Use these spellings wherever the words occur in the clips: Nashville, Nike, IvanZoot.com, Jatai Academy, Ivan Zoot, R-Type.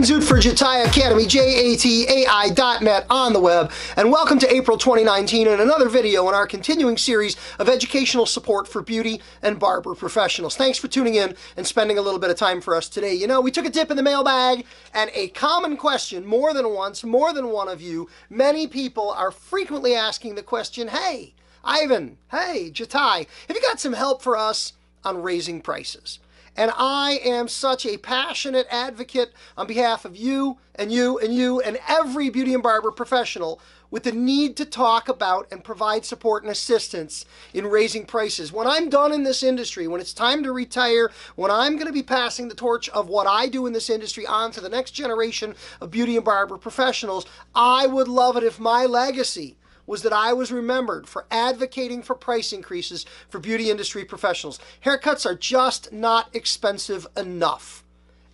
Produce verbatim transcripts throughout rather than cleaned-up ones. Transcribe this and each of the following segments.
Ivan Zoot for Jatai Academy, J A T A I dot net on the web, and welcome to April twenty nineteen and another video in our continuing series of educational support for beauty and barber professionals. Thanks for tuning in and spending a little bit of time for us today. You know, we took a dip in the mailbag, and a common question more than once, more than one of you, many people are frequently asking the question, hey, Ivan, hey, Jatai, have you got some help for us on raising prices? And I am such a passionate advocate on behalf of you and you and you and every beauty and barber professional with the need to talk about and provide support and assistance in raising prices. When I'm done in this industry, when it's time to retire, when I'm going to be passing the torch of what I do in this industry on to the next generation of beauty and barber professionals, I would love it if my legacy was that I was remembered for advocating for price increases for beauty industry professionals. Haircuts are just not expensive enough.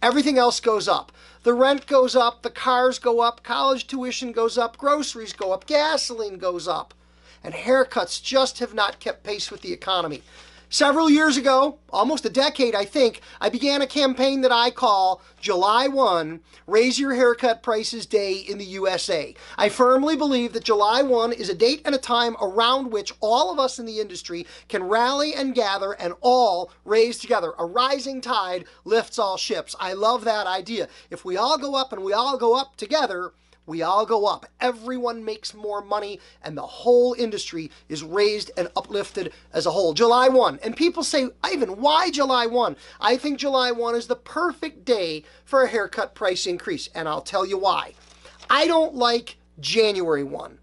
Everything else goes up. The rent goes up, the cars go up, college tuition goes up, groceries go up, gasoline goes up. And haircuts just have not kept pace with the economy. Several years ago, almost a decade I think, I began a campaign that I call July first, Raise Your Haircut Prices Day in the U S A. I firmly believe that July first is a date and a time around which all of us in the industry can rally and gather and all raise together. A rising tide lifts all ships. I love that idea. If we all go up and we all go up together, we all go up. Everyone makes more money, and the whole industry is raised and uplifted as a whole. July first. And people say, Ivan, why July first? I think July first is the perfect day for a haircut price increase, and I'll tell you why. I don't like January first.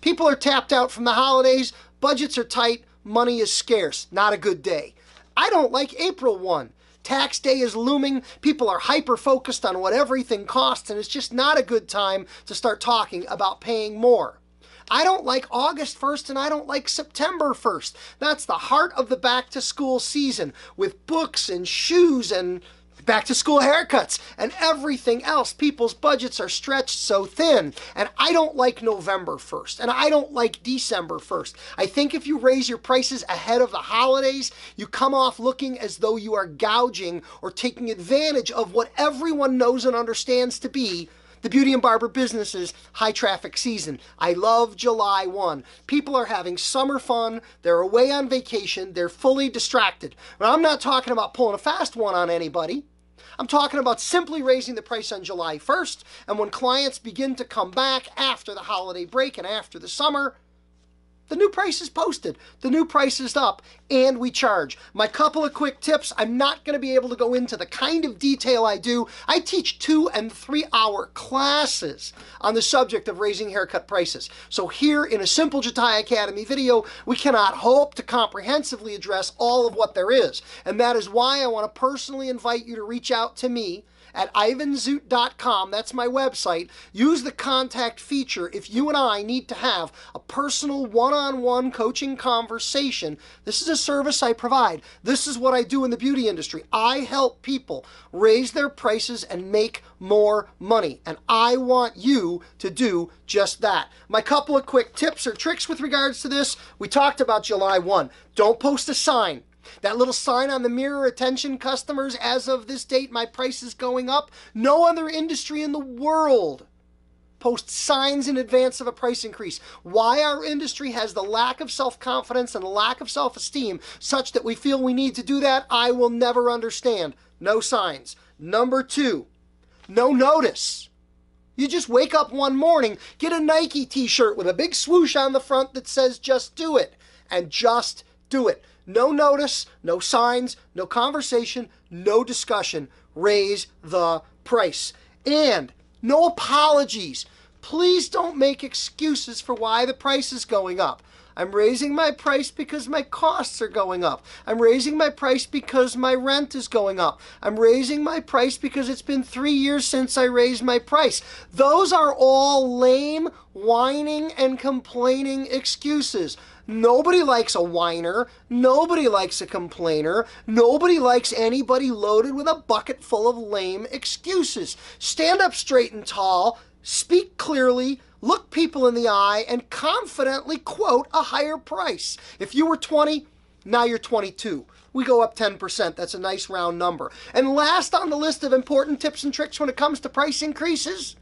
People are tapped out from the holidays, budgets are tight, money is scarce. Not a good day. I don't like April first. Tax day is looming, people are hyper-focused on what everything costs, and it's just not a good time to start talking about paying more. I don't like August first, and I don't like September first. That's the heart of the back-to-school season, with books and shoes and back-to-school haircuts and everything else. People's budgets are stretched so thin. And I don't like November first. And I don't like December first. I think if you raise your prices ahead of the holidays, you come off looking as though you are gouging or taking advantage of what everyone knows and understands to be the beauty and barber business's high traffic season. I love July first. People are having summer fun. They're away on vacation. They're fully distracted. But I'm not talking about pulling a fast one on anybody. I'm talking about simply raising the price on July first, and when clients begin to come back after the holiday break and after the summer, the new price is posted, the new price is up, and we charge. My couple of quick tips, I'm not going to be able to go into the kind of detail I do. I teach two and three hour classes on the subject of raising haircut prices. So here in a simple Jatai Academy video, we cannot hope to comprehensively address all of what there is. And that is why I want to personally invite you to reach out to me at Ivan Zoot dot com, that's my website. Use the contact feature if you and I need to have a personal one-on-one coaching conversation. This is a service I provide. This is what I do in the beauty industry. I help people raise their prices and make more money, and I want you to do just that. My couple of quick tips or tricks with regards to this, we talked about July first. Don't post a sign. That little sign on the mirror, attention customers, as of this date, my price is going up. No other industry in the world posts signs in advance of a price increase. Why our industry has the lack of self-confidence and the lack of self-esteem such that we feel we need to do that, I will never understand. No signs. Number two, no notice. You just wake up one morning, get a Nike t-shirt with a big swoosh on the front that says just do it, and just do it. No notice, no signs, no conversation, no discussion. Raise the price. And no apologies. Please don't make excuses for why the price is going up. I'm raising my price because my costs are going up. I'm raising my price because my rent is going up. I'm raising my price because it's been three years since I raised my price. Those are all lame, whining, and complaining excuses. Nobody likes a whiner. Nobody likes a complainer. Nobody likes anybody loaded with a bucket full of lame excuses. Stand up straight and tall, speak clearly, look people in the eye, and confidently quote a higher price. If you were twenty, Now you're twenty-two. We go up ten percent. That's a nice round number. And last on the list of important tips and tricks when it comes to price increases,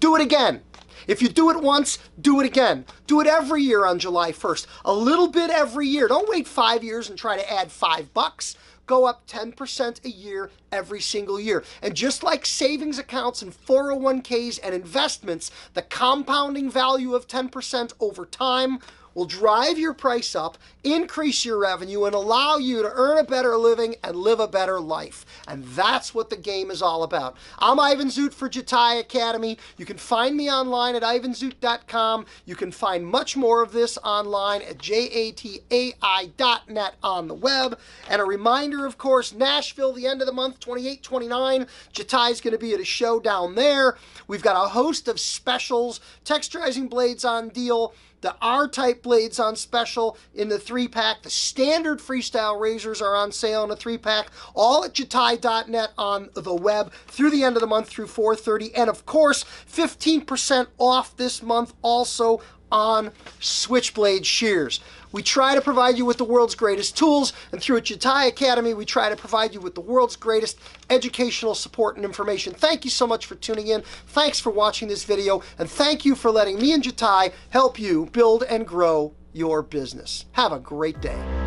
do it again. If you do it once, do it again. Do it every year on July first. A little bit every year. Don't wait five years and try to add five bucks. Go up ten percent a year every single year. And just like savings accounts and four oh one Ks and investments, the compounding value of ten percent over time will drive your price up, increase your revenue, and allow you to earn a better living and live a better life. And that's what the game is all about. I'm Ivan Zoot for Jatai Academy. You can find me online at Ivan Zoot dot com. You can find much more of this online at jatai dot net on the web. And a reminder, of course, Nashville, the end of the month, twenty-eight, twenty-nine. Jatai's going to be at a show down there. We've got a host of specials, texturizing blades on deal, the R-Type blades on special in the three-pack. The standard freestyle razors are on sale in a three-pack, all at jatai dot net on the web through the end of the month through four thirty. And, of course, fifteen percent off this month also on switchblade shears. We try to provide you with the world's greatest tools, and through Jatai Academy, we try to provide you with the world's greatest educational support and information. Thank you so much for tuning in. Thanks for watching this video, and thank you for letting me and Jatai help you build and grow your business. Have a great day.